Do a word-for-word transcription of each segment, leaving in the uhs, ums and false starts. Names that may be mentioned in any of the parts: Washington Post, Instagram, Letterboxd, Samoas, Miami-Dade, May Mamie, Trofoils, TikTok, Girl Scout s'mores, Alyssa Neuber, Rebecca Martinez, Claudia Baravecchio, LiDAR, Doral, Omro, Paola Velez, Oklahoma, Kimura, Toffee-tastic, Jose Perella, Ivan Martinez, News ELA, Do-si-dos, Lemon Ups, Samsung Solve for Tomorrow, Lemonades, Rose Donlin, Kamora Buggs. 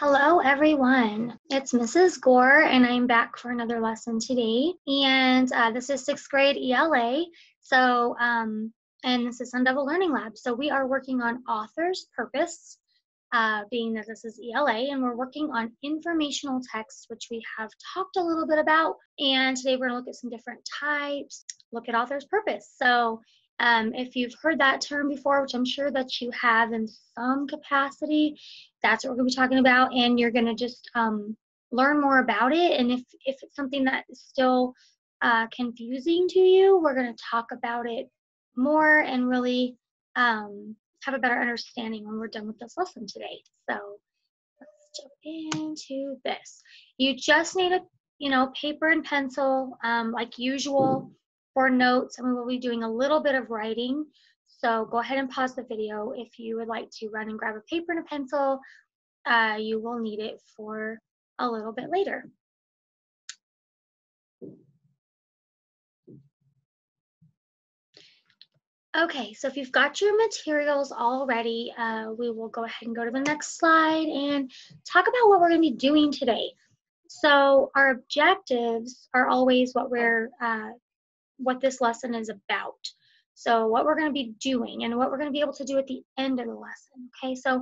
Hello everyone, it's Missus Gore and I'm back for another lesson today. And uh, this is sixth grade E L A, so, um, and this is Sun Devil Learning Labs. So we are working on author's purpose, uh, being that this is E L A, and we're working on informational text, which we have talked a little bit about. And today we're gonna look at some different types, look at author's purpose. So Um, if you've heard that term before, which I'm sure that you have in some capacity, that's what we're going to be talking about, and you're going to just um, learn more about it. And if, if it's something that is still uh, confusing to you, we're going to talk about it more and really um, have a better understanding when we're done with this lesson today. So let's jump into this. You just need a, you know, paper and pencil um, like usual. For notes, and we will be doing a little bit of writing, so go ahead and pause the video if you would like to run and grab a paper and a pencil. Uh, you will need it for a little bit later. Okay, so if you've got your materials already, uh, we will go ahead and go to the next slide and talk about what we're going to be doing today. So our objectives are always what we're uh, what this lesson is about. So what we're going to be doing and what we're going to be able to do at the end of the lesson. Okay, so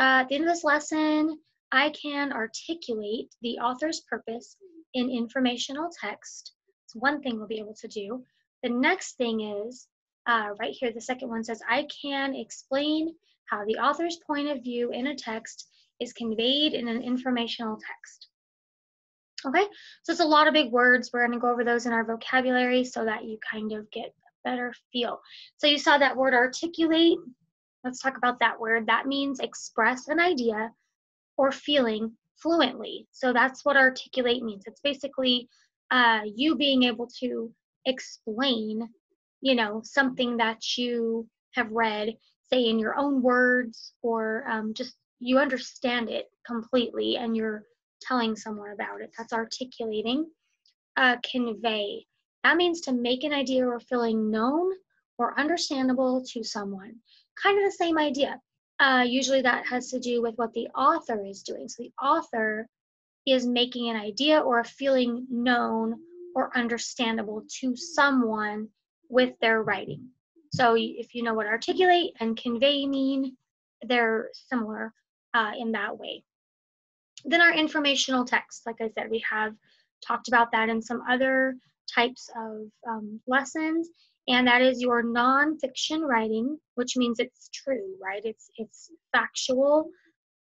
uh, at the end of this lesson, I can articulate the author's purpose in informational text. It's one thing we'll be able to do. The next thing is, uh, right here, the second one says, I can explain how the author's point of view in a text is conveyed in an informational text. Okay, so it's a lot of big words. We're going to go over those in our vocabulary so that you kind of get a better feel. So you saw that word articulate. Let's talk about that word. That means express an idea or feeling fluently. So that's what articulate means. It's basically uh, you being able to explain, you know, something that you have read, say in your own words, or um, just you understand it completely and you're telling someone about it. That's articulating. Uh, convey. That means to make an idea or feeling known or understandable to someone. Kind of the same idea. Uh, usually that has to do with what the author is doing. So the author is making an idea or a feeling known or understandable to someone with their writing. So if you know what articulate and convey mean, they're similar uh, in that way. Then our informational text, like I said, we have talked about that in some other types of um, lessons, and that is your nonfiction writing, which means it's true, right? It's, it's factual.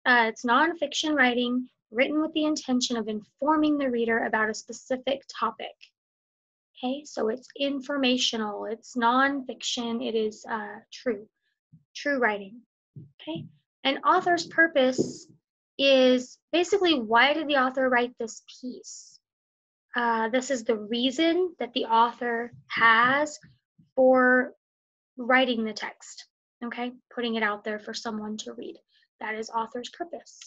Uh, it's nonfiction writing written with the intention of informing the reader about a specific topic. Okay, so it's informational, it's nonfiction, it is uh, true, true writing. Okay, an author's purpose is basically, why did the author write this piece? Uh, this is the reason that the author has for writing the text, okay? Putting it out there for someone to read. That is author's purpose.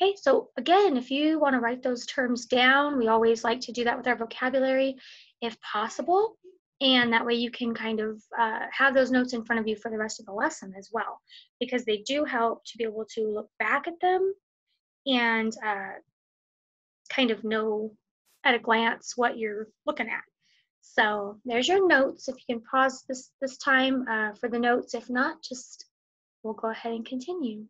Okay, so again, if you want to write those terms down, we always like to do that with our vocabulary if possible, and that way you can kind of uh, have those notes in front of you for the rest of the lesson as well, because they do help to be able to look back at them and uh, kind of know at a glance what you're looking at. So there's your notes. If you can pause this, this time uh, for the notes. If not, just we'll go ahead and continue.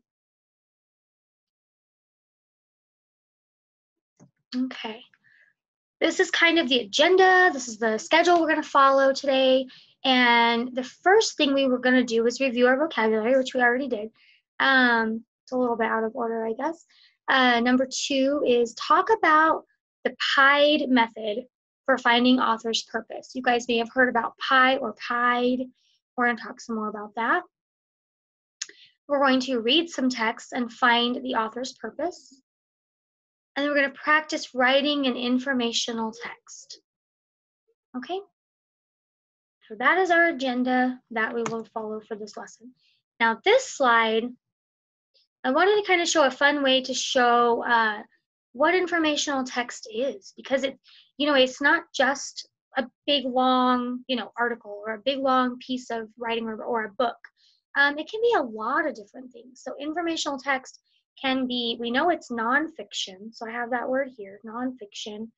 Okay. This is kind of the agenda. This is the schedule we're going to follow today. And the first thing we were going to do was review our vocabulary, which we already did. Um, it's a little bit out of order, I guess. Uh, number two is talk about the PIED method for finding author's purpose. You guys may have heard about PIE or PIED. We're going to talk some more about that. We're going to read some texts and find the author's purpose. And then we're going to practice writing an informational text. Okay? So that is our agenda that we will follow for this lesson. Now this slide, I wanted to kind of show a fun way to show uh, what informational text is, because it, you know, it's not just a big long, you know, article or a big long piece of writing or, or a book. Um, it can be a lot of different things. So informational text can be, we know it's nonfiction, so I have that word here, nonfiction.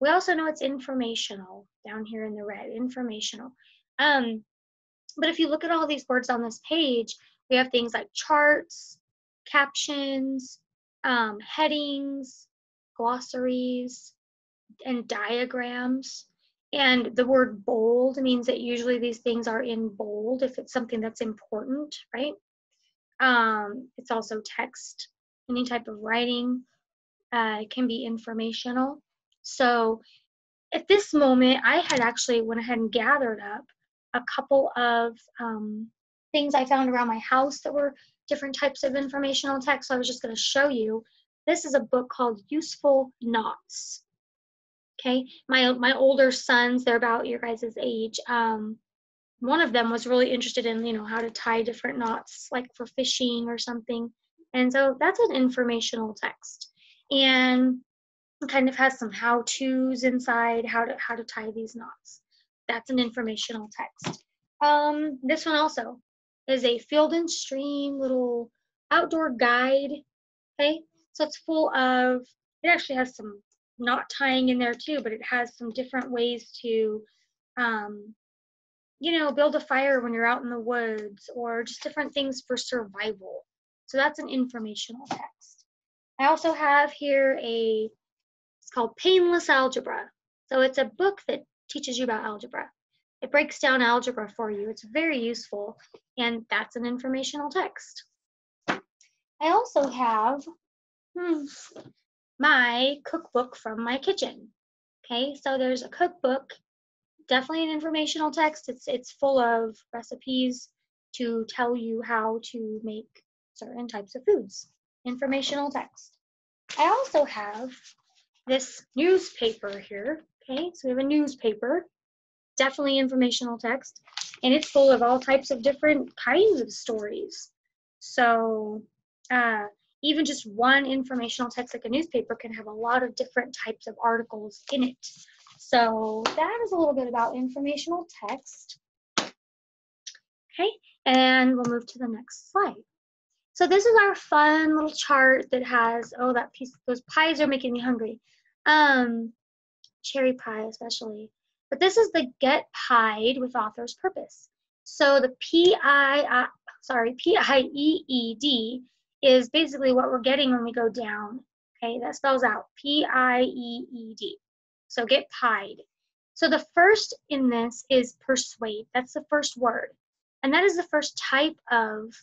We also know it's informational, down here in the red, informational. Um, but if you look at all these words on this page, we have things like charts, captions, um, headings, glossaries, and diagrams. And the word bold means that usually these things are in bold if it's something that's important, right? Um, it's also text. Any type of writing uh, can be informational. So at this moment, I had actually went ahead and gathered up a couple of um, things I found around my house that were different types of informational text. So I was just going to show you. This is a book called Useful Knots. Okay, my my older sons, they're about your guys' age. Um, one of them was really interested in, you know, how to tie different knots, like for fishing or something. And so that's an informational text, and it kind of has some how-tos inside, how to how to tie these knots. That's an informational text. Um, this one also is a Field and Stream little outdoor guide. Okay, so it's full of, it actually has some knot tying in there too, but it has some different ways to, um, you know, build a fire when you're out in the woods, or just different things for survival. So that's an informational text. I also have here a, it's called Painless Algebra. So it's a book that teaches you about algebra. It breaks down algebra for you. It's very useful, and that's an informational text. I also have, hmm, my cookbook from my kitchen. Okay, so there's a cookbook, definitely an informational text. It's it's full of recipes to tell you how to make certain types of foods. Informational text. I also have this newspaper here. Okay, so we have a newspaper, definitely informational text, and it's full of all types of different kinds of stories. So, uh, even just one informational text like a newspaper can have a lot of different types of articles in it. So that is a little bit about informational text. Okay, and we'll move to the next slide. So this is our fun little chart that has, oh, that piece, those pies are making me hungry. Um, cherry pie especially. But this is the Get Pied with Author's Purpose. So the P I, sorry, P I E E D is basically what we're getting when we go down. Okay, that spells out P I E E D. So get pied. So the first in this is persuade. That's the first word. And that is the first type of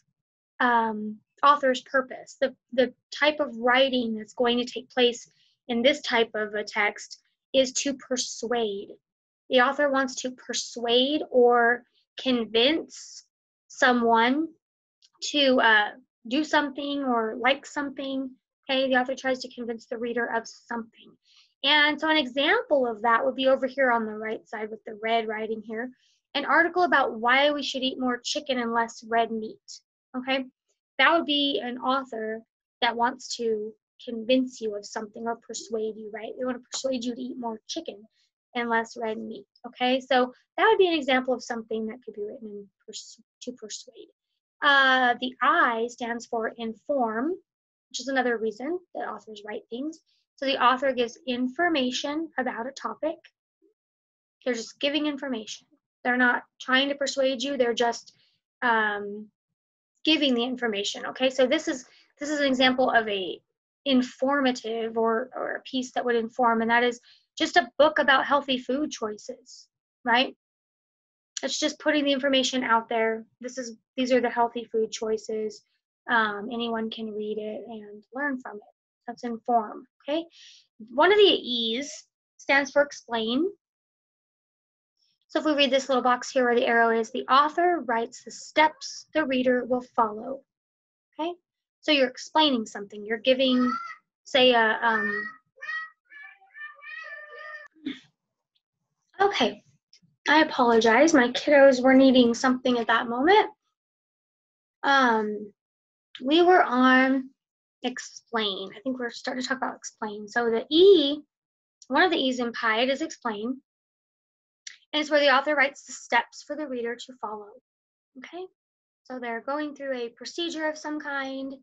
um, author's purpose, the, the type of writing that's going to take place in this type of a text is to persuade. The author wants to persuade or convince someone to uh, do something or like something. Okay, the author tries to convince the reader of something. And so an example of that would be over here on the right side with the red writing here, an article about why we should eat more chicken and less red meat. Okay, that would be an author that wants to convince you of something or persuade you, right? They want to persuade you to eat more chicken and less red meat. Okay, so that would be an example of something that could be written in pers- to persuade. Uh, the I stands for inform, which is another reason that authors write things. So the author gives information about a topic. They're just giving information. They're not trying to persuade you. They're just um, giving the information. Okay, so this is this is an example of a informative or or a piece that would inform, and that is just a book about healthy food choices, right? It's just putting the information out there. This is, these are the healthy food choices. Um, anyone can read it and learn from it. That's inform, okay? One of the E's stands for explain. So if we read this little box here where the arrow is, the author writes the steps the reader will follow, okay? So you're explaining something. You're giving, say, a, um, okay. I apologize. My kiddos were needing something at that moment. Um, we were on explain. I think we're starting to talk about explain. So the E, one of the E's in Pied is explain. And it's where the author writes the steps for the reader to follow. Okay. So they're going through a procedure of some kind.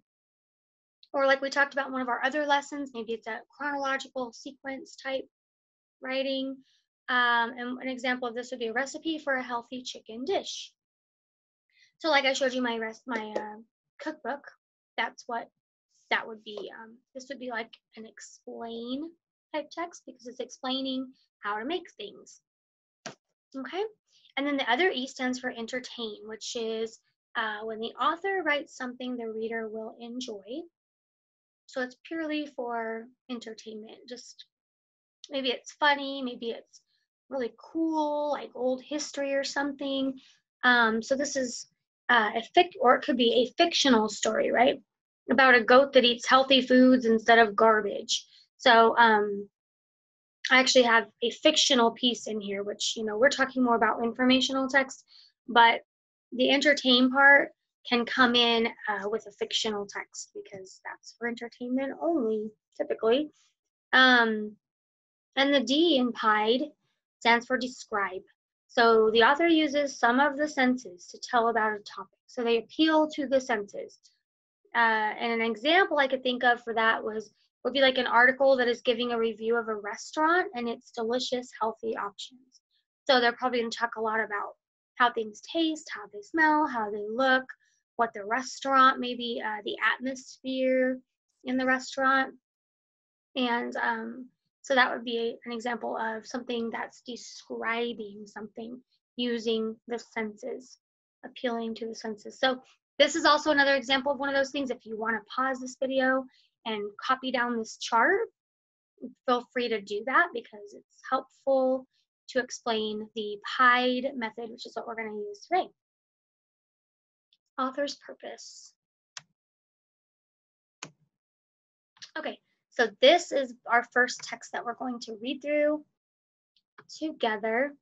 Or like we talked about in one of our other lessons, maybe it's a chronological sequence type writing. Um, and an example of this would be a recipe for a healthy chicken dish. So like I showed you my rest, my uh, cookbook, that's what that would be. Um, this would be like an explain type text because it's explaining how to make things. Okay, and then the other E stands for entertain, which is uh, when the author writes something the reader will enjoy. So it's purely for entertainment. Just maybe it's funny, maybe it's really cool, like old history or something. Um, so this is uh, a fic, or it could be a fictional story, right? About a goat that eats healthy foods instead of garbage. So um, I actually have a fictional piece in here, which, you know, we're talking more about informational text, but the entertain part can come in uh, with a fictional text because that's for entertainment only, typically. Um, and the D in PIDE stands for describe. So the author uses some of the senses to tell about a topic. So they appeal to the senses. Uh, and an example I could think of for that was would be like an article that is giving a review of a restaurant and its delicious, healthy options. So they're probably going to talk a lot about how things taste, how they smell, how they look, what the restaurant, maybe uh, the atmosphere in the restaurant. And um, so that would be an example of something that's describing something using the senses, appealing to the senses. So this is also another example of one of those things. If you want to pause this video and copy down this chart, feel free to do that because it's helpful to explain the PIDE method, which is what we're going to use today. Author's purpose. Okay, so this is our first text that we're going to read through together.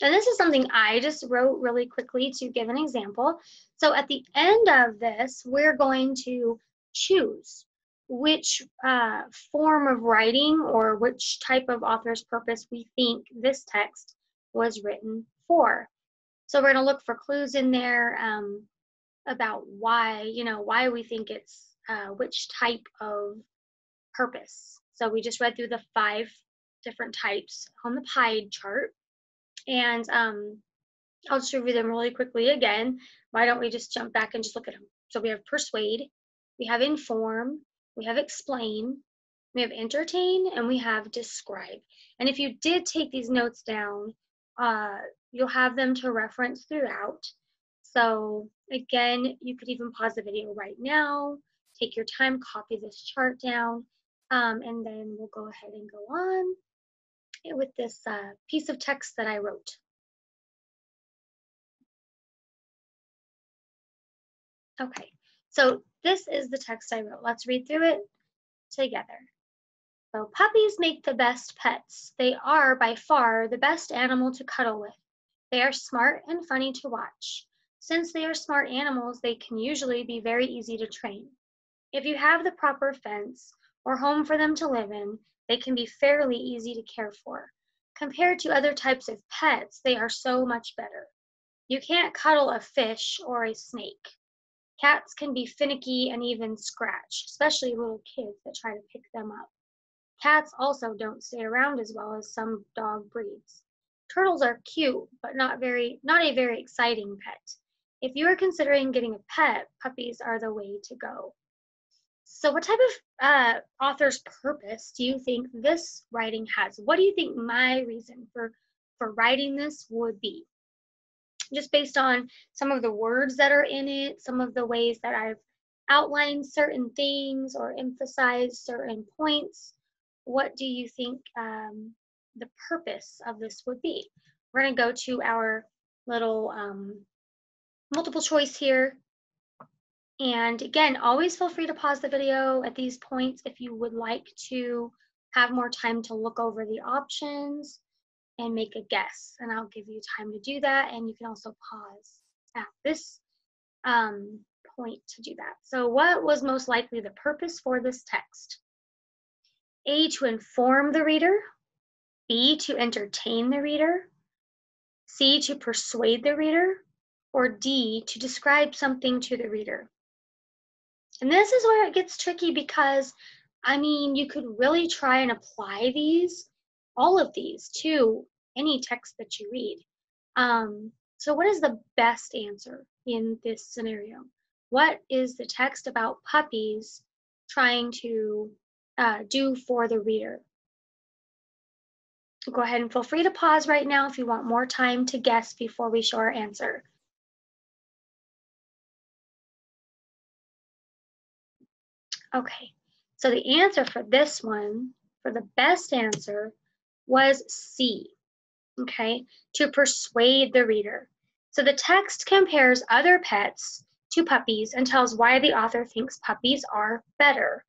And this is something I just wrote really quickly to give an example. So at the end of this, we're going to choose which uh, form of writing or which type of author's purpose we think this text was written for. So we're going to look for clues in there um, about why, you know, why we think it's uh, which type of purpose. So we just read through the five different types on the PIDE chart. And um, I'll just review them really quickly again. Why don't we just jump back and just look at them? So we have persuade, we have inform, we have explain, we have entertain, and we have describe. And if you did take these notes down, uh, you'll have them to reference throughout. So again, you could even pause the video right now, take your time, copy this chart down, um, and then we'll go ahead and go on with this uh, piece of text that I wrote. Okay, so this is the text I wrote. Let's read through it together. So, puppies make the best pets. They are by far the best animal to cuddle with. They are smart and funny to watch. Since they are smart animals, they can usually be very easy to train. If you have the proper fence or home for them to live in, they can be fairly easy to care for. Compared to other types of pets, they are so much better. You can't cuddle a fish or a snake. Cats can be finicky and even scratch, especially little kids that try to pick them up. Cats also don't stay around as well as some dog breeds. Turtles are cute, but not very, not a very exciting pet. If you are considering getting a pet, puppies are the way to go. So what type of uh, author's purpose do you think this writing has? What do you think my reason for, for writing this would be? Just based on some of the words that are in it, some of the ways that I've outlined certain things or emphasized certain points, what do you think um, the purpose of this would be? We're going to go to our little um, multiple choice here. And again, always feel free to pause the video at these points if you would like to have more time to look over the options and make a guess. And I'll give you time to do that. And you can also pause at this um, point to do that. So what was most likely the purpose for this text? A, to inform the reader. B, to entertain the reader. C, to persuade the reader. Or D, to describe something to the reader. And this is where it gets tricky because, I mean, you could really try and apply these, all of these, to any text that you read. Um, so what is the best answer in this scenario? What is the text about puppies trying to uh, do for the reader? Go ahead and feel free to pause right now if you want more time to guess before we show our answer. Okay, so the answer for this one, for the best answer, was C, okay, to persuade the reader. So the text compares other pets to puppies and tells why the author thinks puppies are better.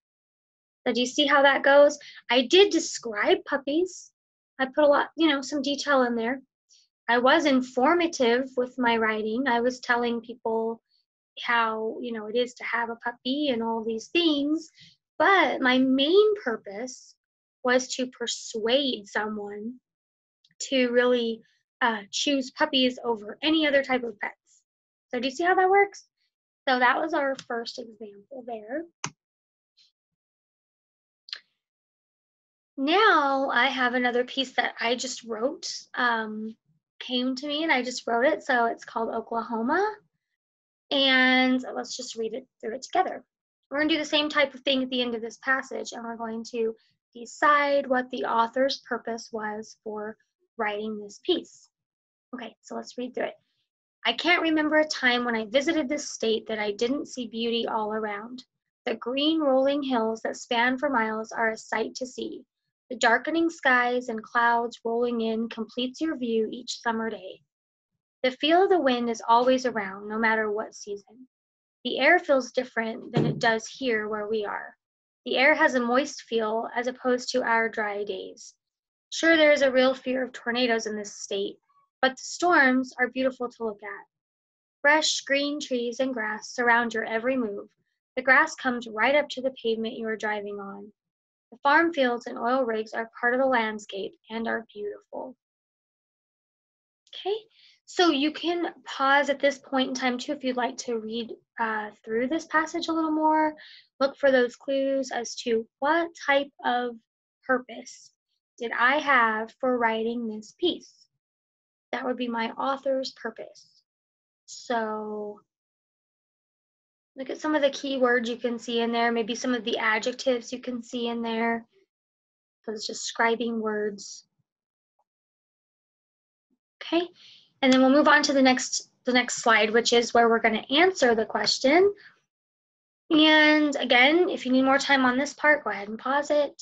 So do you see how that goes? I did describe puppies. I put a lot, you know, some detail in there. I was informative with my writing. I was telling people how, you know, it is to have a puppy and all these things, but my main purpose was to persuade someone to really uh, choose puppies over any other type of pets. So do you see how that works? So that was our first example there. Now I have another piece that I just wrote, um, came to me and I just wrote it. So it's called Oklahoma. And let's just read it through it together. We're going to do the same type of thing at the end of this passage, and we're going to decide what the author's purpose was for writing this piece. Okay, so let's read through it. I can't remember a time when I visited this state that I didn't see beauty all around. The green rolling hills that span for miles are a sight to see. The darkening skies and clouds rolling in completes your view each summer day. The feel of the wind is always around, no matter what season. The air feels different than it does here where we are. The air has a moist feel as opposed to our dry days. Sure, there is a real fear of tornadoes in this state, but the storms are beautiful to look at. Fresh green trees and grass surround your every move. The grass comes right up to the pavement you are driving on. The farm fields and oil rigs are part of the landscape and are beautiful. Okay. So you can pause at this point in time too if you'd like to read uh, through this passage a little more. Look for those clues as to what type of purpose did I have for writing this piece. That would be my author's purpose. So look at some of the key words you can see in there, maybe some of the adjectives you can see in there. Those describing words. Okay. And then we'll move on to the next, the next slide, which is where we're going to answer the question. And again, if you need more time on this part, go ahead and pause it.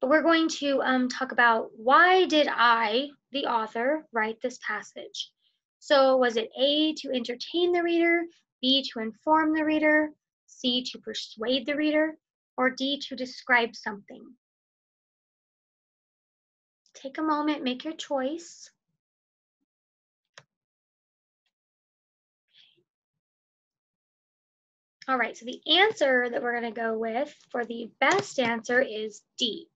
But we're going to um, talk about why did I, the author, write this passage? So was it A, to entertain the reader, B, to inform the reader, C, to persuade the reader, or D, to describe something? Take a moment, make your choice. All right, so the answer that we're going to go with for the best answer is D.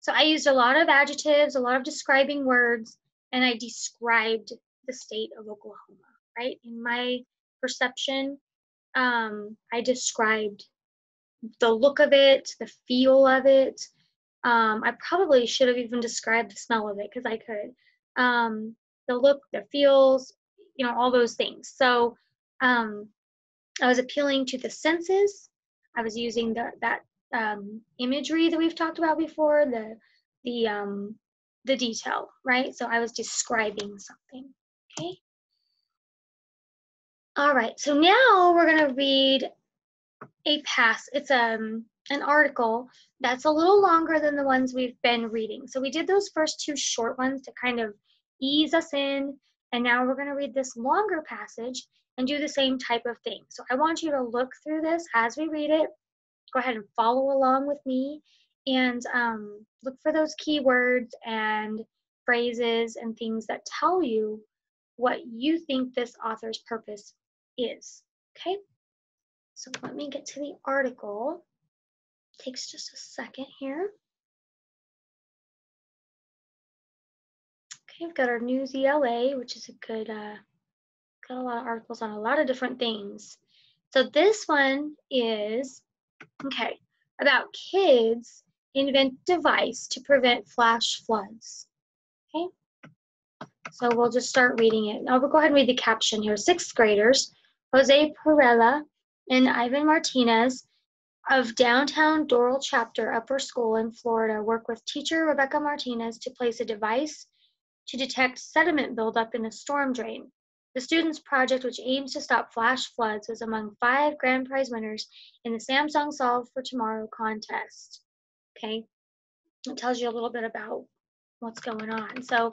So I used a lot of adjectives, a lot of describing words, and I described the state of Oklahoma, right? In my perception, um, I described the look of it, the feel of it. Um, I probably should have even described the smell of it because I could. Um, the look, the feels, you know, all those things. So um, I was appealing to the senses. I was using the, that um, imagery that we've talked about before, the, the, um, the detail, right? So I was describing something, okay? All right, so now we're going to read a pass. It's um, an article that's a little longer than the ones we've been reading. So we did those first two short ones to kind of ease us in, and now we're going to read this longer passage and do the same type of thing. So I want you to look through this as we read it. Go ahead and follow along with me and um, look for those keywords and phrases and things that tell you what you think this author's purpose is, okay? So let me get to the article. Takes just a second here. Okay, we've got our News E L A, which is a good, uh, got a lot of articles on a lot of different things. So this one is, okay, about kids invent device to prevent flash floods. Okay, so we'll just start reading it. I'll go ahead and read the caption here. Sixth graders, Jose Perella and Ivan Martinez of downtown Doral Chapter Upper School in Florida work with teacher Rebecca Martinez to place a device to detect sediment buildup in a storm drain. The students' project, which aims to stop flash floods, was among five grand prize winners in the Samsung Solve for Tomorrow contest. Okay, it tells you a little bit about what's going on. So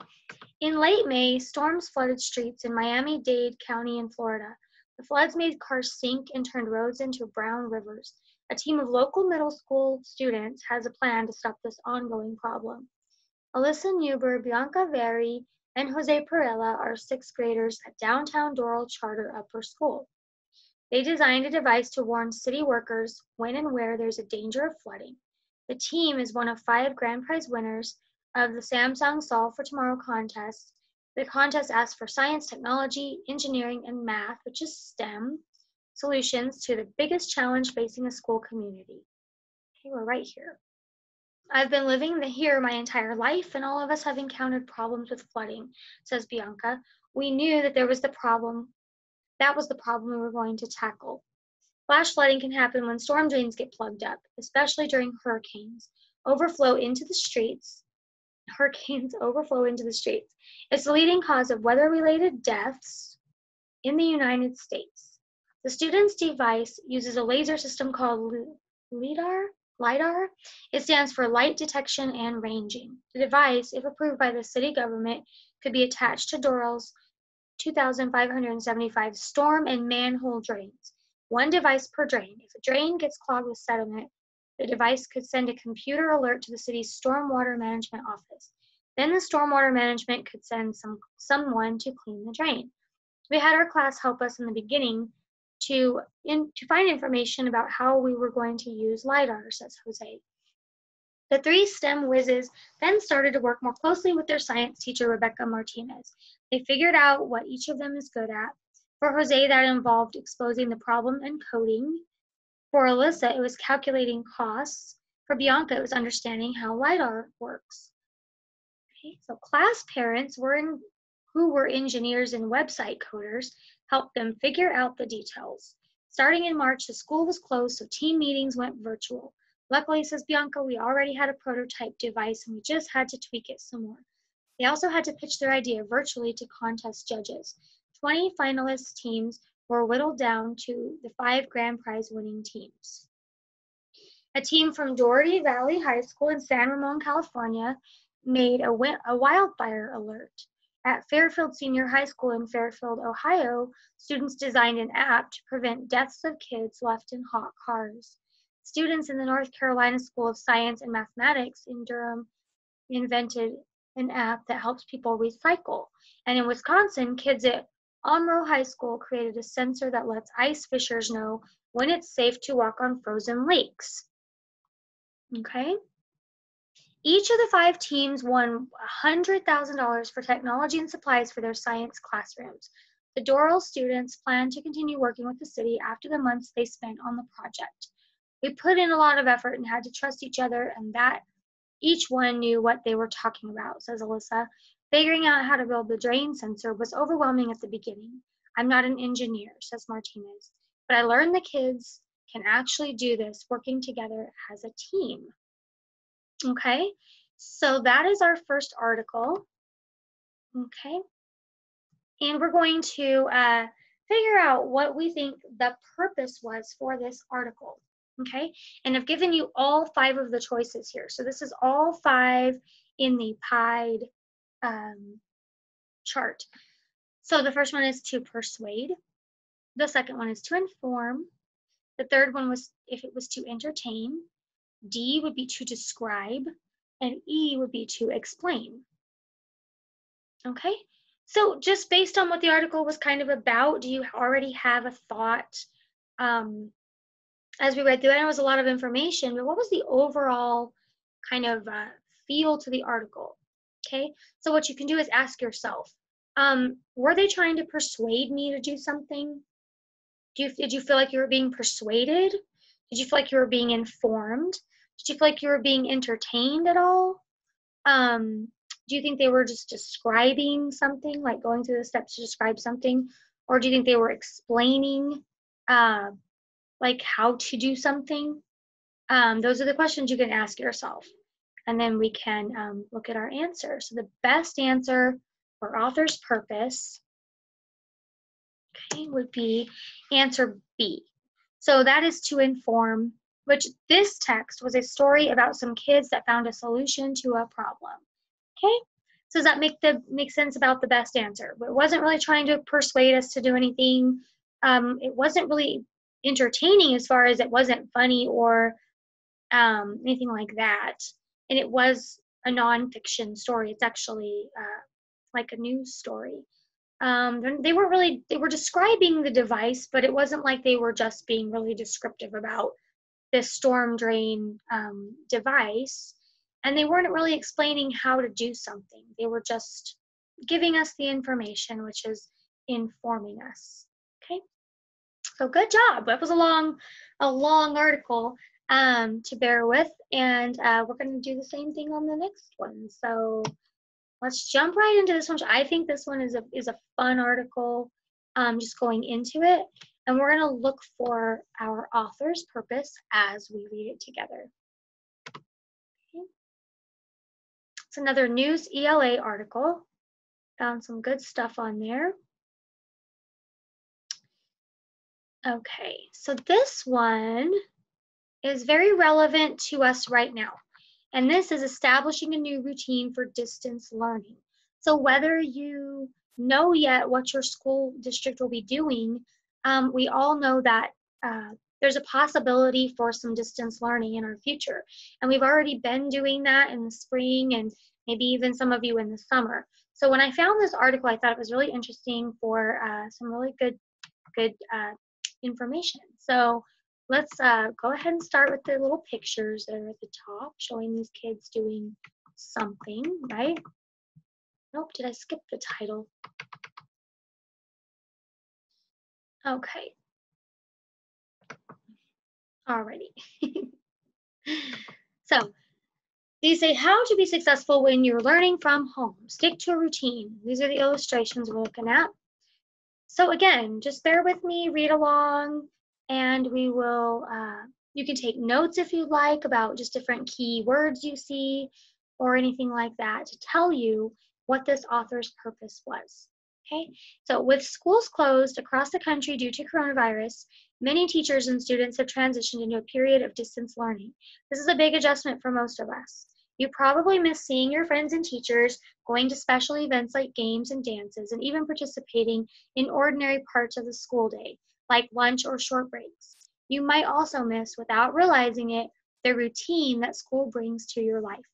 in late May, storms flooded streets in Miami-Dade County in Florida. The floods made cars sink and turned roads into brown rivers. A team of local middle school students has a plan to stop this ongoing problem. Alyssa Neuber, Bianca Veri, and Jose Perella are sixth graders at downtown Doral Charter Upper School. They designed a device to warn city workers when and where there's a danger of flooding. The team is one of five grand prize winners of the Samsung Solve for Tomorrow contest. The contest asks for science, technology, engineering, and math, which is STEM, solutions to the biggest challenge facing a school community. Okay, we're right here. I've been living here my entire life, and all of us have encountered problems with flooding, says Bianca. We knew that there was the problem. That was the problem we were going to tackle. Flash flooding can happen when storm drains get plugged up, especially during hurricanes, overflow into the streets. Hurricanes overflow into the streets. It's the leading cause of weather-related deaths in the United States. The student's device uses a laser system called LiDAR. LiDAR. It stands for light detection and ranging. The device, if approved by the city government, could be attached to Doral's two thousand five hundred seventy-five storm and manhole drains. One device per drain. If a drain gets clogged with sediment, the device could send a computer alert to the city's stormwater management office. Then the stormwater management could send some someone to clean the drain. We had our class help us in the beginning To, in, to find information about how we were going to use LiDAR, says Jose. The three STEM whizzes then started to work more closely with their science teacher, Rebecca Martinez. They figured out what each of them is good at. For Jose, that involved exposing the problem and coding. For Alyssa, it was calculating costs. For Bianca, it was understanding how LiDAR works. Okay, so class parents were in, who were engineers and website coders helped them figure out the details. Starting in March, the school was closed, so team meetings went virtual. Luckily, says Bianca, we already had a prototype device and we just had to tweak it some more. They also had to pitch their idea virtually to contest judges. twenty finalist teams were whittled down to the five grand prize winning teams. A team from Doherty Valley High School in San Ramon, California, made a, a wildfire alert. At Fairfield Senior High School in Fairfield, Ohio, students designed an app to prevent deaths of kids left in hot cars. Students in the North Carolina School of Science and Mathematics in Durham invented an app that helps people recycle. And in Wisconsin, kids at Omro High School created a sensor that lets ice fishers know when it's safe to walk on frozen lakes. Okay? Each of the five teams won one hundred thousand dollars for technology and supplies for their science classrooms. The Doral students plan to continue working with the city after the months they spent on the project. We put in a lot of effort and had to trust each other and that each one knew what they were talking about, says Alyssa. Figuring out how to build the drain sensor was overwhelming at the beginning. I'm not an engineer, says Martinez, but I learned the kids can actually do this working together as a team. Okay, so that is our first article. Okay, and we're going to uh, figure out what we think the purpose was for this article. Okay, and I've given you all five of the choices here. So this is all five in the pied um, chart. So the first one is to persuade. The second one is to inform. The third one was if it was to entertain. D would be to describe, and E would be to explain. Okay, so just based on what the article was kind of about, do you already have a thought? Um, as we read through, I know it was a lot of information, but what was the overall kind of uh, feel to the article? Okay, so what you can do is ask yourself, Um, were they trying to persuade me to do something? Do you, did you feel like you were being persuaded? Did you feel like you were being informed? Did you feel like you were being entertained at all? Um, do you think they were just describing something, like going through the steps to describe something? Or do you think they were explaining uh, like how to do something? Um, those are the questions you can ask yourself. And then we can um, look at our answer. So the best answer for author's purpose, okay, would be answer B. So that is to inform, which this text was a story about some kids that found a solution to a problem. Okay, so does that make the make sense about the best answer? It wasn't really trying to persuade us to do anything. Um, it wasn't really entertaining as far as it wasn't funny or um, anything like that. And it was a nonfiction story. It's actually uh, like a news story. Um, they weren't really, they were describing the device, but it wasn't like they were just being really descriptive about this storm drain um, device. And they weren't really explaining how to do something. They were just giving us the information, which is informing us, okay? So good job. That was a long, a long article um, to bear with. And uh, we're gonna do the same thing on the next one. So let's jump right into this one. I think this one is a, is a fun article, um, just going into it. And we're gonna look for our author's purpose as we read it together. Okay. It's another News E L A article. Found some good stuff on there. Okay, so this one is very relevant to us right now. And this is establishing a new routine for distance learning. So whether you know yet what your school district will be doing, um, we all know that uh, there's a possibility for some distance learning in our future. And we've already been doing that in the spring and maybe even some of you in the summer. So when I found this article, I thought it was really interesting for uh, some really good, good uh, information. So let's uh, go ahead and start with the little pictures that are at the top, showing these kids doing something, right? Nope, did I skip the title? Okay. Alrighty. So, these say how to be successful when you're learning from home. Stick to a routine. These are the illustrations we're looking at. So again, just bear with me, read along. And we will, uh, you can take notes if you'd like about just different key words you see or anything like that to tell you what this author's purpose was, okay? So with schools closed across the country due to coronavirus, many teachers and students have transitioned into a period of distance learning. This is a big adjustment for most of us. You probably miss seeing your friends and teachers, going to special events like games and dances, and even participating in ordinary parts of the school day, like lunch or short breaks. You might also miss, without realizing it, the routine that school brings to your life.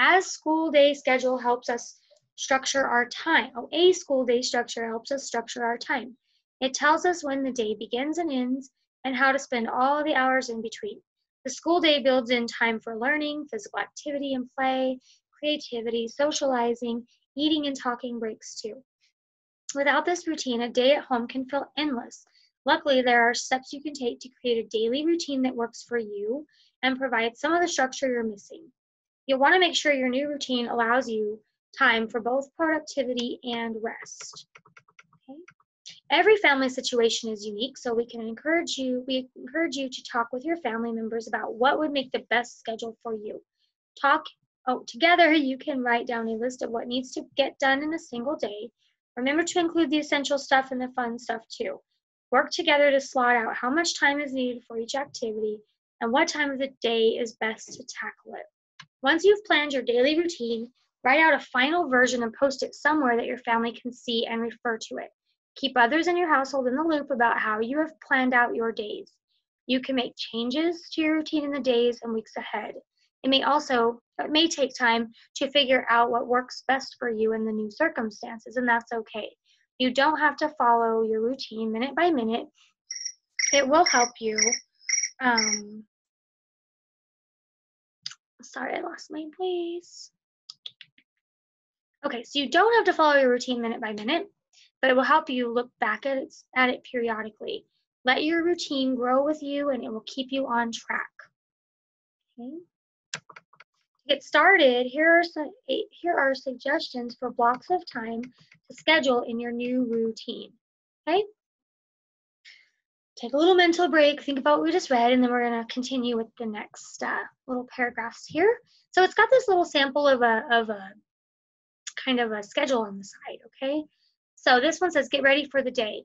As school day schedule helps us structure our time, oh, a school day structure helps us structure our time. It tells us when the day begins and ends and how to spend all the hours in between. The school day builds in time for learning, physical activity and play, creativity, socializing, eating and talking breaks too. Without this routine, a day at home can feel endless. Luckily, there are steps you can take to create a daily routine that works for you and provides some of the structure you're missing. You'll want to make sure your new routine allows you time for both productivity and rest. Okay? Every family situation is unique, so we can encourage you, we encourage you to talk with your family members about what would make the best schedule for you. Talk oh, together, you can write down a list of what needs to get done in a single day. Remember to include the essential stuff and the fun stuff too. Work together to slot out how much time is needed for each activity and what time of the day is best to tackle it. Once you've planned your daily routine, write out a final version and post it somewhere that your family can see and refer to it. Keep others in your household in the loop about how you have planned out your days. You can make changes to your routine in the days and weeks ahead. It may also, it may take time to figure out what works best for you in the new circumstances, and that's okay. You don't have to follow your routine minute by minute. It will help you. Um, sorry, I lost my place. Okay, so you don't have to follow your routine minute by minute, but it will help you look back at it, at it periodically. Let your routine grow with you and it will keep you on track. Okay. To get started, here are, some, here are suggestions for blocks of time to schedule in your new routine, okay? Take a little mental break, think about what we just read, and then we're gonna continue with the next uh, little paragraphs here. So it's got this little sample of a, of a kind of a schedule on the side, okay? So this one says, get ready for the day.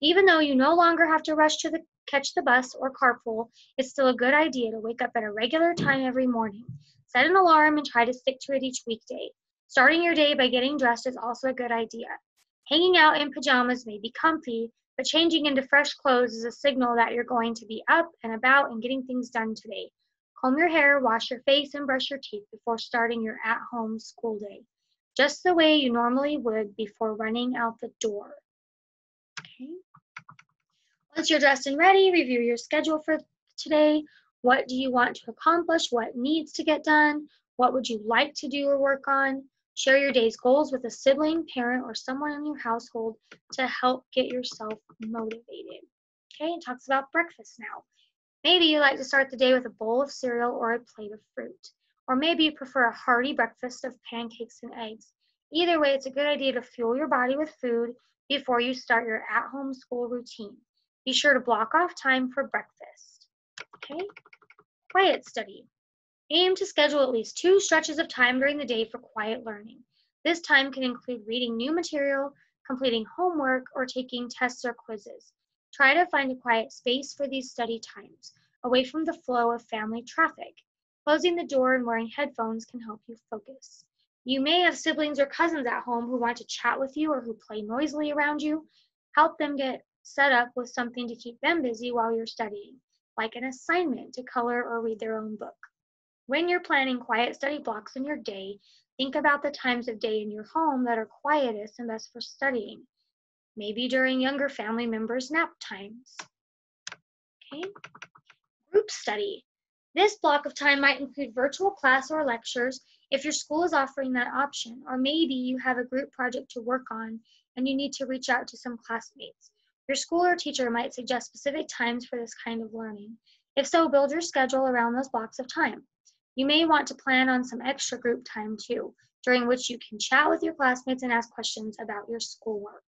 Even though you no longer have to rush to the, catch the bus or carpool, it's still a good idea to wake up at a regular time every morning. Set an alarm and try to stick to it each weekday. Starting your day by getting dressed is also a good idea. Hanging out in pajamas may be comfy, but changing into fresh clothes is a signal that you're going to be up and about and getting things done today. Comb your hair, wash your face, and brush your teeth before starting your at-home school day, just the way you normally would before running out the door. Okay. Once you're dressed and ready, review your schedule for today. What do you want to accomplish? What needs to get done? What would you like to do or work on? Share your day's goals with a sibling, parent, or someone in your household to help get yourself motivated. Okay, it talks about breakfast now. Maybe you like to start the day with a bowl of cereal or a plate of fruit. Or maybe you prefer a hearty breakfast of pancakes and eggs. Either way, it's a good idea to fuel your body with food before you start your at-home school routine. Be sure to block off time for breakfast. Okay, quiet study. Aim to schedule at least two stretches of time during the day for quiet learning. This time can include reading new material, completing homework, or taking tests or quizzes. Try to find a quiet space for these study times, away from the flow of family traffic. Closing the door and wearing headphones can help you focus. You may have siblings or cousins at home who want to chat with you or who play noisily around you. Help them get set up with something to keep them busy while you're studying, like an assignment to color or read their own book. When you're planning quiet study blocks in your day, think about the times of day in your home that are quietest and best for studying. Maybe during younger family members' nap times. Okay, group study. This block of time might include virtual class or lectures if your school is offering that option, or maybe you have a group project to work on and you need to reach out to some classmates. Your school or teacher might suggest specific times for this kind of learning. If so, build your schedule around those blocks of time. You may want to plan on some extra group time too, during which you can chat with your classmates and ask questions about your schoolwork.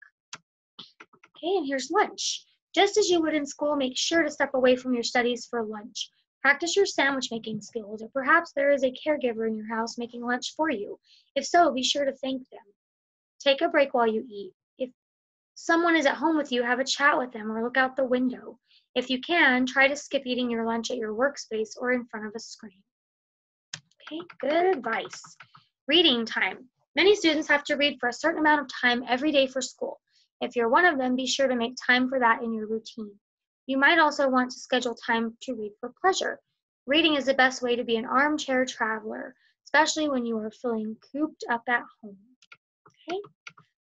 Okay, and here's lunch. Just as you would in school, make sure to step away from your studies for lunch. Practice your sandwich making skills, or perhaps there is a caregiver in your house making lunch for you. If so, be sure to thank them. Take a break while you eat. If someone is at home with you, have a chat with them or look out the window. If you can, try to skip eating your lunch at your workspace or in front of a screen. Okay, good advice. Reading time. Many students have to read for a certain amount of time every day for school. If you're one of them, be sure to make time for that in your routine. You might also want to schedule time to read for pleasure. Reading is the best way to be an armchair traveler, especially when you are feeling cooped up at home. Okay,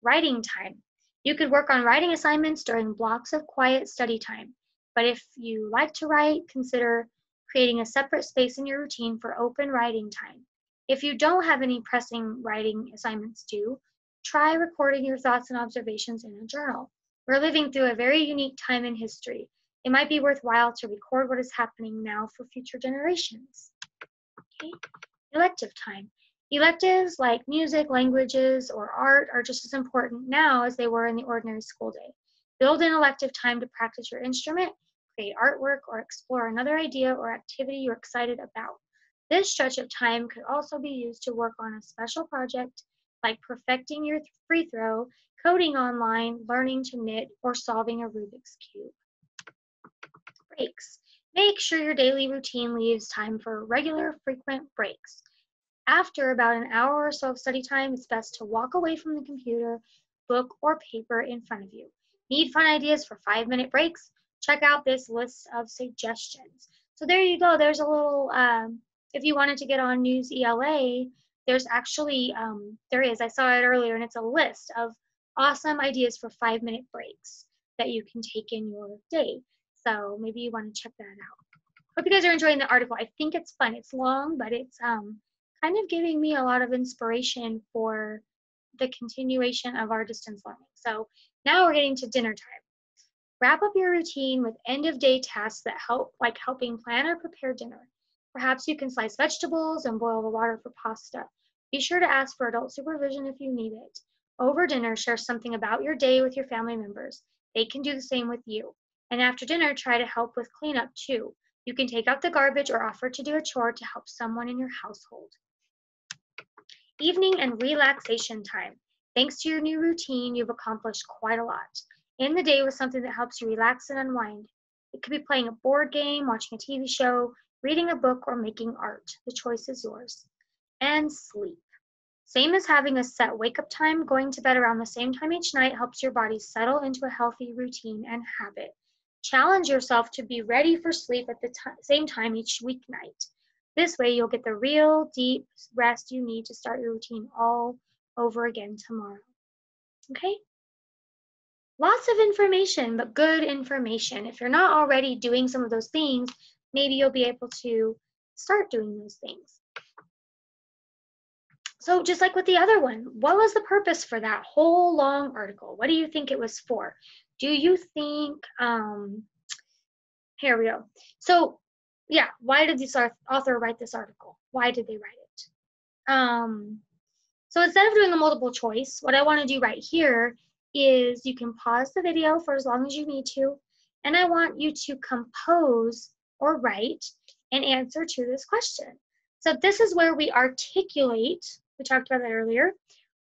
writing time. You could work on writing assignments during blocks of quiet study time, but if you like to write, consider creating a separate space in your routine for open writing time. If you don't have any pressing writing assignments due, try recording your thoughts and observations in a journal. We're living through a very unique time in history. It might be worthwhile to record what is happening now for future generations. Okay. Elective time. Electives like music, languages, or art are just as important now as they were in the ordinary school day. Build in elective time to practice your instrument, create artwork, or explore another idea or activity you're excited about. This stretch of time could also be used to work on a special project like perfecting your free throw, coding online, learning to knit, or solving a Rubik's Cube. Breaks. Make sure your daily routine leaves time for regular, frequent breaks. After about an hour or so of study time, it's best to walk away from the computer, book, or paper in front of you. Need fun ideas for five-minute breaks? Check out this list of suggestions. So there you go. There's a little, um, if you wanted to get on News E L A, there's actually, um, there is, I saw it earlier, and it's a list of awesome ideas for five-minute breaks that you can take in your day. So maybe you want to check that out. Hope you guys are enjoying the article. I think it's fun. It's long, but it's um, kind of giving me a lot of inspiration for the continuation of our distance learning. So now we're getting to dinner time. Wrap up your routine with end of day tasks that help, like helping plan or prepare dinner. Perhaps you can slice vegetables and boil the water for pasta. Be sure to ask for adult supervision if you need it. Over dinner, share something about your day with your family members. They can do the same with you. And after dinner, try to help with cleanup too. You can take out the garbage or offer to do a chore to help someone in your household. Evening and relaxation time. Thanks to your new routine, you've accomplished quite a lot. End the day with something that helps you relax and unwind. It could be playing a board game, watching a T V show, reading a book, or making art. The choice is yours. And sleep. Same as having a set wake-up time, going to bed around the same time each night helps your body settle into a healthy routine and habit. Challenge yourself to be ready for sleep at the same time each weeknight. This way, you'll get the real deep rest you need to start your routine all over again tomorrow. Okay? Lots of information, but good information. If you're not already doing some of those things, maybe you'll be able to start doing those things. So just like with the other one, what was the purpose for that whole long article? What do you think it was for? Do you think, um, here we go. So yeah, why did this author write this article? Why did they write it? Um, so instead of doing a multiple choice, what I wanna do right here is you can pause the video for as long as you need to, and I want you to compose or write an answer to this question. So this is where we articulate, we talked about that earlier,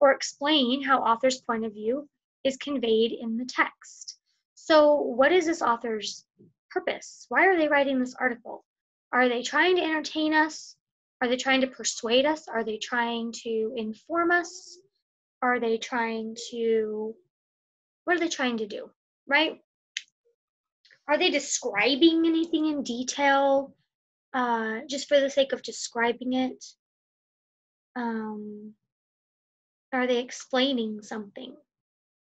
or explain how author's point of view is conveyed in the text. So what is this author's purpose? Why are they writing this article? Are they trying to entertain us? Are they trying to persuade us? Are they trying to inform us? Are they trying to, what are they trying to do, right? Are they describing anything in detail? Uh, just for the sake of describing it? Um, are they explaining something?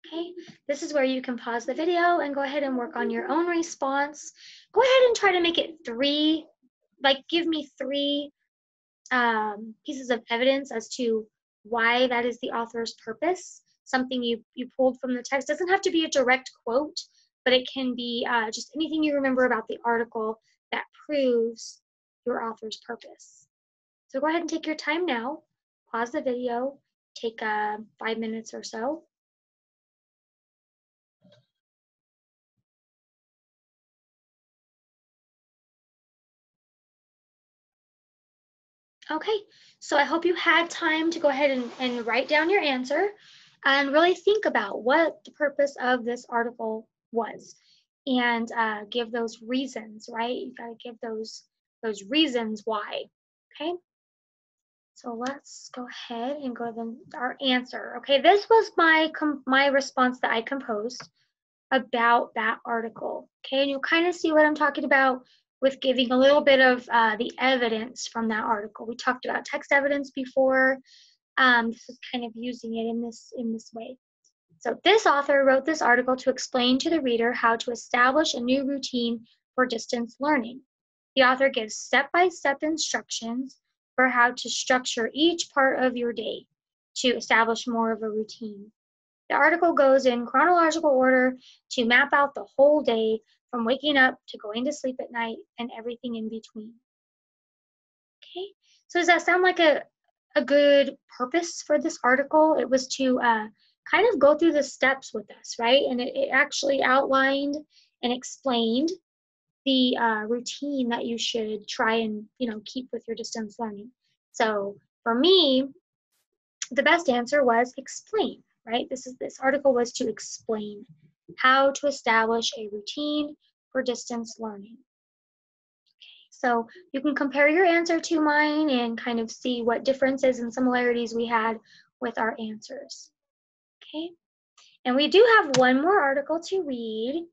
Okay, this is where you can pause the video and go ahead and work on your own response. Go ahead and try to make it three, like give me three um, pieces of evidence as to why that is the author's purpose. Something you, you pulled from the text. Doesn't have to be a direct quote, but it can be uh, just anything you remember about the article that proves your author's purpose. So go ahead and take your time now, pause the video, take uh, five minutes or so. Okay, so I hope you had time to go ahead and, and write down your answer and really think about what the purpose of this article was. And uh, give those reasons, right? You've got to give those, those reasons why, okay? So let's go ahead and go to the, our answer. Okay, this was my, my response that I composed about that article, okay? And you'll kind of see what I'm talking about with giving a little bit of uh, the evidence from that article. We talked about text evidence before. Um, this is kind of using it in this, in this way. So this author wrote this article to explain to the reader how to establish a new routine for distance learning. The author gives step-by-step instructions for how to structure each part of your day to establish more of a routine. The article goes in chronological order to map out the whole day from waking up to going to sleep at night and everything in between. Okay, so does that sound like a, a good purpose for this article? It was to uh, kind of go through the steps with us, right? And it, it actually outlined and explained the uh, routine that you should try and, you know, keep with your distance learning. So for me, the best answer was explain, right? This is, this article was to explain how to establish a routine for distance learning. Okay, so you can compare your answer to mine and kind of see what differences and similarities we had with our answers. Okay, and we do have one more article to read.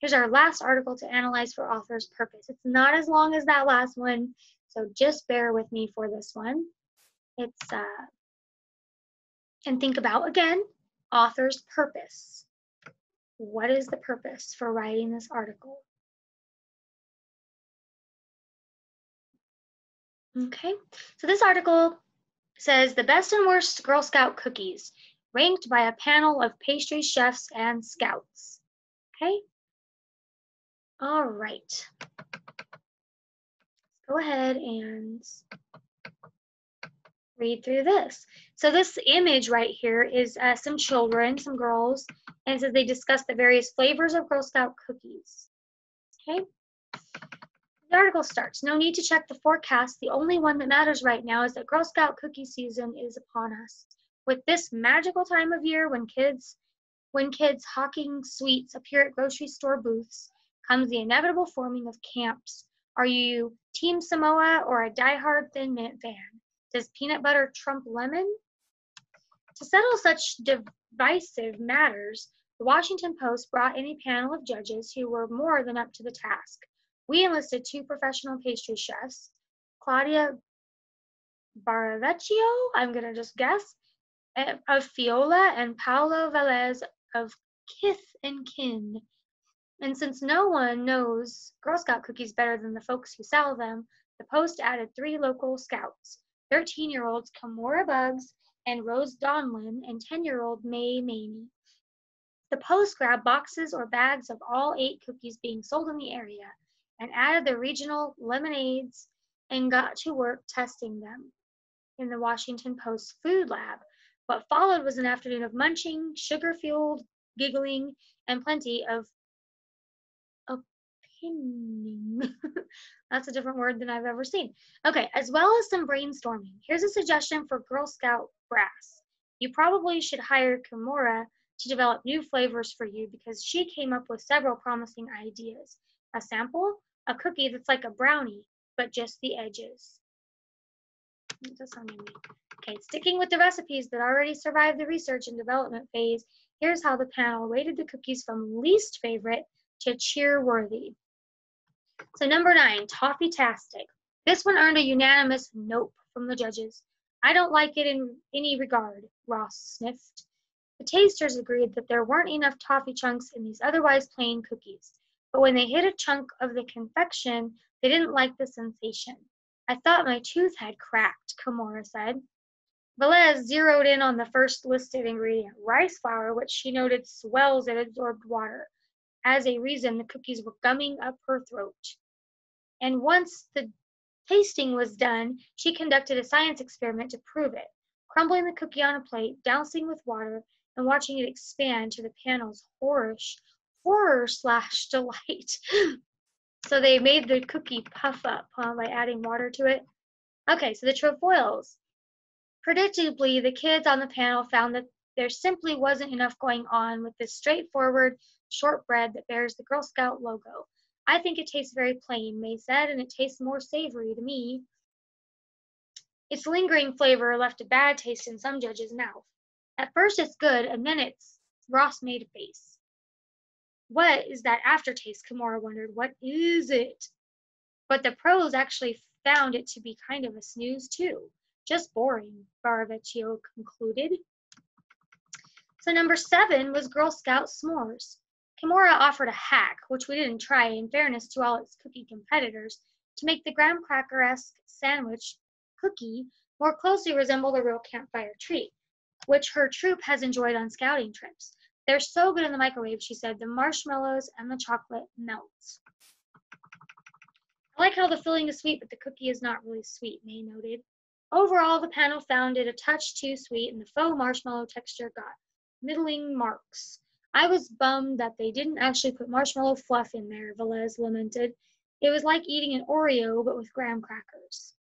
Here's our last article to analyze for author's purpose. It's not as long as that last one, so just bear with me for this one. It's, uh, and think about, again, author's purpose. What is the purpose for writing this article? Okay, so this article says the best and worst Girl Scout cookies. ranked by a panel of pastry chefs and scouts. Okay? All right. Let's go ahead and read through this. So this image right here is uh, some children, some girls, and it says they discuss the various flavors of Girl Scout cookies. Okay? The article starts, no need to check the forecast. The only one that matters right now is that Girl Scout cookie season is upon us. With this magical time of year when kids, when kids hawking sweets appear at grocery store booths, comes the inevitable forming of camps. Are you Team Samoa or a diehard Thin Mint fan? Does peanut butter trump lemon? To settle such divisive matters, the Washington Post brought in a panel of judges who were more than up to the task. We enlisted two professional pastry chefs, Claudia Baravecchio, I'm going to just guess, of Fiola, and Paola Velez of Kith and Kin. And since no one knows Girl Scout cookies better than the folks who sell them, the Post added three local scouts, thirteen-year-olds Kamora Buggs and Rose Donlin, and ten-year-old May Mamie. The Post grabbed boxes or bags of all eight cookies being sold in the area and added the regional Lemonades and got to work testing them in the Washington Post food lab. What followed was an afternoon of munching, sugar-fueled giggling, and plenty of opinion. That's a different word than I've ever seen. Okay, as well as some brainstorming. Here's a suggestion for Girl Scout brass. You probably should hire Kimura to develop new flavors for you because she came up with several promising ideas. A sample, a cookie that's like a brownie, but just the edges. That does sound unique. Okay, sticking with the recipes that already survived the research and development phase, here's how the panel rated the cookies from least favorite to cheer-worthy. So number nine, Toffee-tastic. This one earned a unanimous nope from the judges. I don't like it in any regard, Ross sniffed. The tasters agreed that there weren't enough toffee chunks in these otherwise plain cookies, but when they hit a chunk of the confection, they didn't like the sensation. I thought my tooth had cracked, Kimura said. Velez zeroed in on the first listed ingredient, rice flour, which she noted swells and absorbed water. As a reason, the cookies were gumming up her throat. And once the tasting was done, she conducted a science experiment to prove it, crumbling the cookie on a plate, dousing with water, and watching it expand to the panel's horror-slash horror slash delight. So they made the cookie puff up huh, by adding water to it. Okay, so the Trofoils. Predictably, the kids on the panel found that there simply wasn't enough going on with this straightforward shortbread that bears the Girl Scout logo. I think it tastes very plain, May said, and it tastes more savory to me. Its lingering flavor left a bad taste in some judges' mouth. At first it's good, and then it's, Ross made a face. What is that aftertaste, Kimura wondered. What is it? But the pros actually found it to be kind of a snooze, too. Just boring, Baravecchio concluded. So number seven was Girl Scout s'mores. Kimura offered a hack, which we didn't try in fairness to all its cookie competitors, to make the graham cracker-esque sandwich cookie more closely resemble the real campfire treat, which her troop has enjoyed on scouting trips. They're so good in the microwave, she said, the marshmallows and the chocolate melt. I like how the filling is sweet, but the cookie is not really sweet, May noted. Overall, the panel found it a touch too sweet, and the faux marshmallow texture got middling marks. I was bummed that they didn't actually put marshmallow fluff in there, Velez lamented. It was like eating an Oreo, but with graham crackers.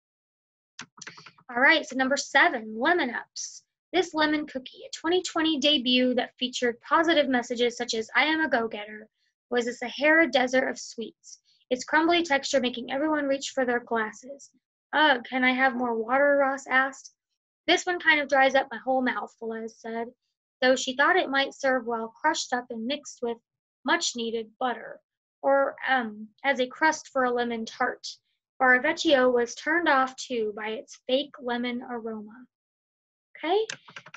All right, so number seven, Lemon Ups. This lemon cookie, a twenty twenty debut that featured positive messages such as, I am a go-getter, was a Sahara desert of sweets, its crumbly texture making everyone reach for their glasses. Ugh, can I have more water, Ross asked. This one kind of dries up my whole mouth, Velez said, though she thought it might serve well crushed up and mixed with much-needed butter, or um, as a crust for a lemon tart. Baravecchio was turned off, too, by its fake lemon aroma. Okay,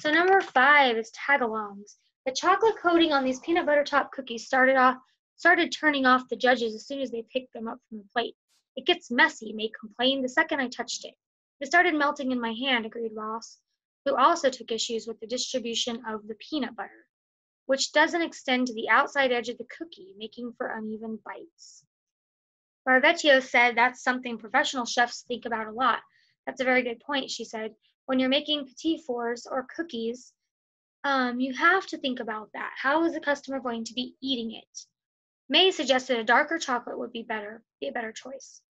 so number five is Tagalongs. The chocolate coating on these peanut butter top cookies started, off, started turning off the judges as soon as they picked them up from the plate. It gets messy, May complained, the second I touched it. It started melting in my hand, agreed Ross. who also took issues with the distribution of the peanut butter, which doesn't extend to the outside edge of the cookie, making for uneven bites. Baravecchio said that's something professional chefs think about a lot. That's a very good point, she said. When you're making petit fours or cookies, um, you have to think about that. How is the customer going to be eating it? May suggested a darker chocolate would be better, be a better choice.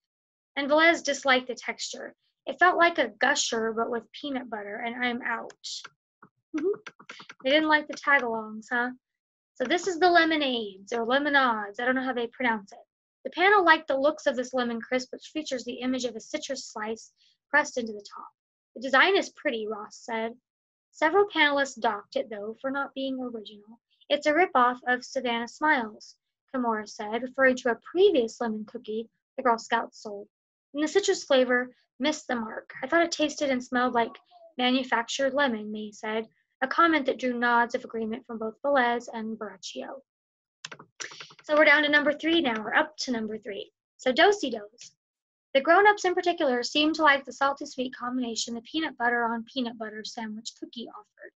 And Velez disliked the texture. It felt like a gusher, but with peanut butter, and I'm out. They didn't like the tagalongs, huh? So this is the lemonades, or lemonades. I don't know how they pronounce it. The panel liked the looks of this lemon crisp, which features the image of a citrus slice pressed into the top. The design is pretty, Ross said. Several panelists docked it, though, for not being original. It's a ripoff of Savannah Smiles, Kamora said, referring to a previous lemon cookie the Girl Scouts sold. And the citrus flavor missed the mark. I thought it tasted and smelled like manufactured lemon, May said, a comment that drew nods of agreement from both Velez and Baravecchio. So we're down to number three now, or up to number three. So Do-si-dos. The grown-ups in particular seemed to like the salty-sweet combination the peanut butter on peanut butter sandwich cookie offered,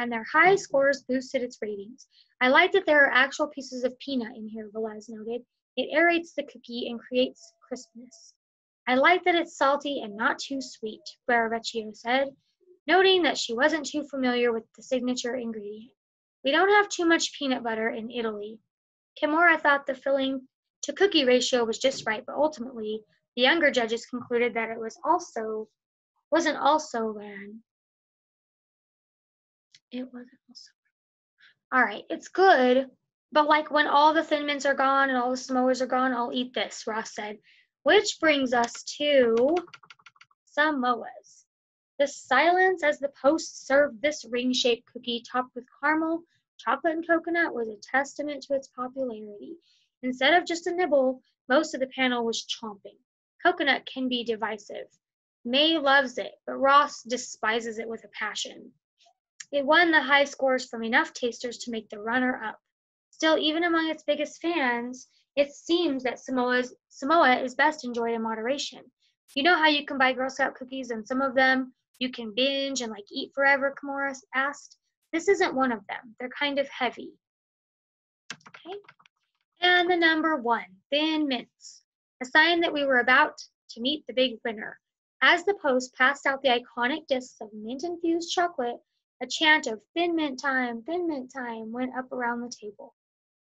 and their high scores boosted its ratings. I like that there are actual pieces of peanut in here, Velez noted. It aerates the cookie and creates crispness. I like that it's salty and not too sweet, Baravecchio said, noting that she wasn't too familiar with the signature ingredient. We don't have too much peanut butter in Italy. Kimura thought the filling to cookie ratio was just right, but ultimately, the younger judges concluded that it was also, wasn't also ran. It wasn't also ran. All right, it's good, but like when all the Thin Mints are gone and all the Samoas are gone, I'll eat this, Ross said. Which brings us to Samoas. The silence as the host served this ring-shaped cookie topped with caramel, chocolate, and coconut was a testament to its popularity. Instead of just a nibble, most of the panel was chomping. Coconut can be divisive. May loves it, but Ross despises it with a passion. It won the high scores from enough tasters to make the runner-up. Still, even among its biggest fans, it seems that Samoa's, Samoa is best enjoyed in moderation. You know how you can buy Girl Scout cookies and some of them you can binge and like eat forever, Kamora asked. This isn't one of them. They're kind of heavy. Okay. And the number one, Thin Mints, a sign that we were about to meet the big winner. As the host passed out the iconic discs of mint-infused chocolate, a chant of Thin Mint time, Thin Mint time went up around the table.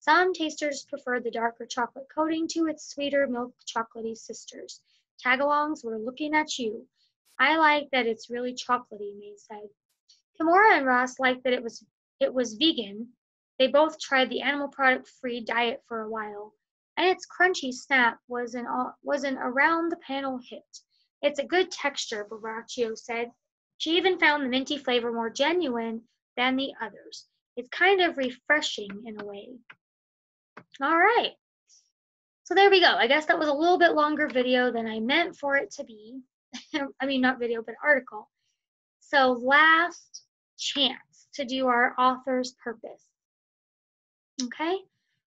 Some tasters preferred the darker chocolate coating to its sweeter milk chocolatey sisters. Tagalongs were looking at you. I like that it's really chocolatey, May said. Kimura and Ross liked that it was it was vegan. They both tried the animal product-free diet for a while, and its crunchy snap was an, all, was an around-the-panel hit. It's a good texture, Baravecchio said. She even found the minty flavor more genuine than the others. It's kind of refreshing in a way. All right. So there we go. I guess that was a little bit longer video than I meant for it to be. I mean, not video, but article. So last chance to do our author's purpose. Okay,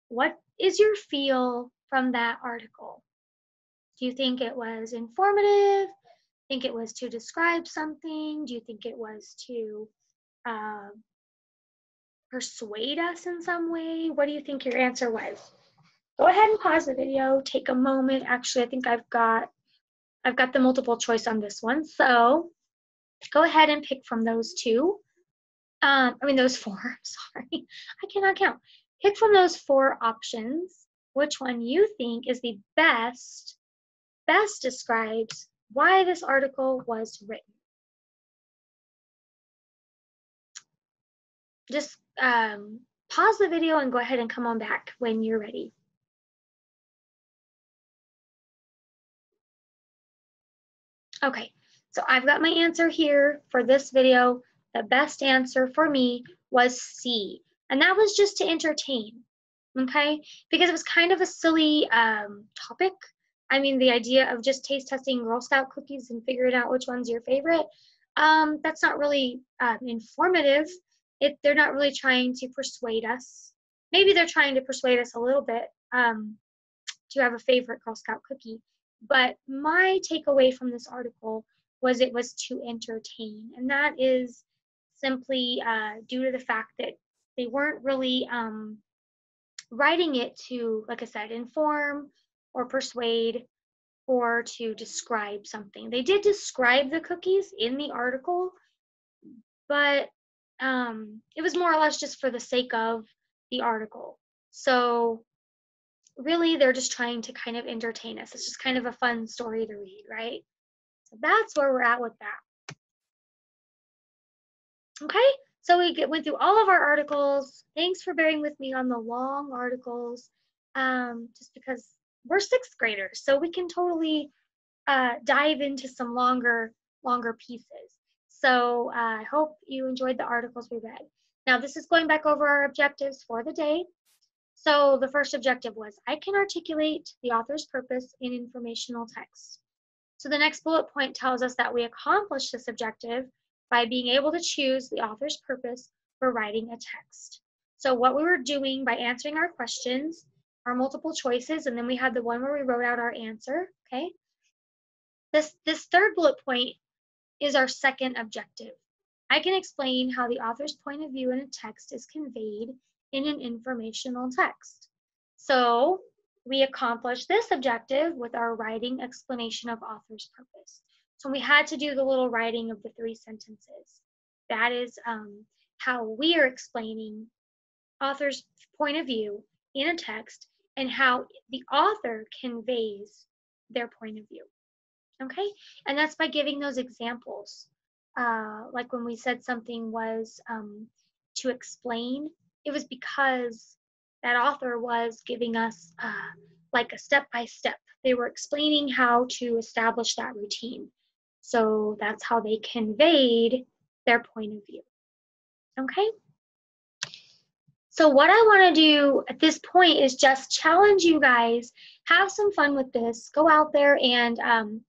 what is your feel from that article? Do you think it was informative? Think it was to describe something? Do you think it was to uh, persuade us in some way? What do you think your answer was? Go ahead and pause the video, take a moment. Actually, I think I've got, I've got the multiple choice on this one. So go ahead and pick from those two. Um, I mean, those four, sorry, I cannot count. Pick from those four options which one you think is the best, best describes why this article was written. Just um, pause the video and go ahead and come on back when you're ready. Okay, so I've got my answer here for this video. The best answer for me was C, and that was just to entertain, okay? Because it was kind of a silly um, topic. I mean, the idea of just taste testing Girl Scout cookies and figuring out which one's your favorite, um, that's not really um, informative. It, they're not really trying to persuade us. Maybe they're trying to persuade us a little bit um, to have a favorite Girl Scout cookie, but my takeaway from this article was it was to entertain, and that is simply uh, due to the fact that they weren't really um, writing it to, like I said, inform or persuade or to describe something. They did describe the cookies in the article, but um, it was more or less just for the sake of the article. So really, they're just trying to kind of entertain us. It's just kind of a fun story to read, right? So that's where we're at with that. Okay, so we get, went through all of our articles. Thanks for bearing with me on the long articles, um, just because we're sixth graders, so we can totally uh, dive into some longer, longer pieces. So uh, I hope you enjoyed the articles we read. Now, this is going back over our objectives for the day. So the first objective was, I can articulate the author's purpose in informational text. So the next bullet point tells us that we accomplished this objective by being able to choose the author's purpose for writing a text. So what we were doing by answering our questions, our multiple choices, and then we had the one where we wrote out our answer, okay? This, this third bullet point is our second objective. I can explain how the author's point of view in a text is conveyed in an informational text. So we accomplished this objective with our writing explanation of author's purpose. So we had to do the little writing of the three sentences. That is um, how we are explaining author's point of view in a text and how the author conveys their point of view, okay? And that's by giving those examples. Uh, like when we said something was um, to explain, it was because that author was giving us uh, like a step-by-step. They were explaining how to establish that routine. So that's how they conveyed their point of view, okay? So what I wanna do at this point is just challenge you guys, have some fun with this, go out there and um,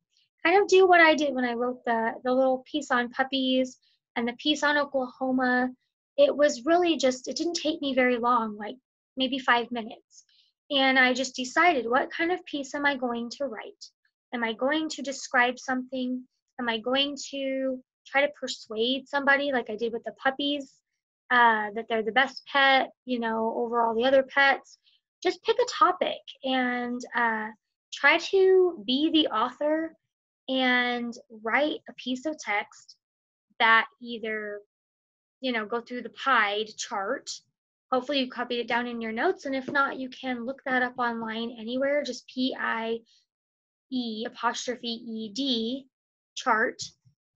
kind of do what I did when I wrote the, the little piece on puppies and the piece on Oklahoma. It was really just, it didn't take me very long, like maybe five minutes. And I just decided, what kind of piece am I going to write? Am I going to describe something? Am I going to try to persuade somebody like I did with the puppies, uh, that they're the best pet, you know, over all the other pets? Just pick a topic and uh, try to be the author and write a piece of text that either, you know, go through the pie chart. Hopefully you copied it down in your notes, and if not, you can look that up online anywhere, just P I E apostrophe E D chart,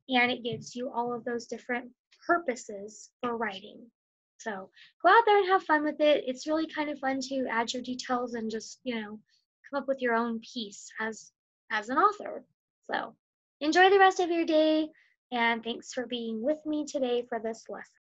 and it gives you all of those different purposes for writing. So go out there and have fun with it. It's really kind of fun to add your details and just, you know, come up with your own piece as, as an author. So enjoy the rest of your day. And thanks for being with me today for this lesson.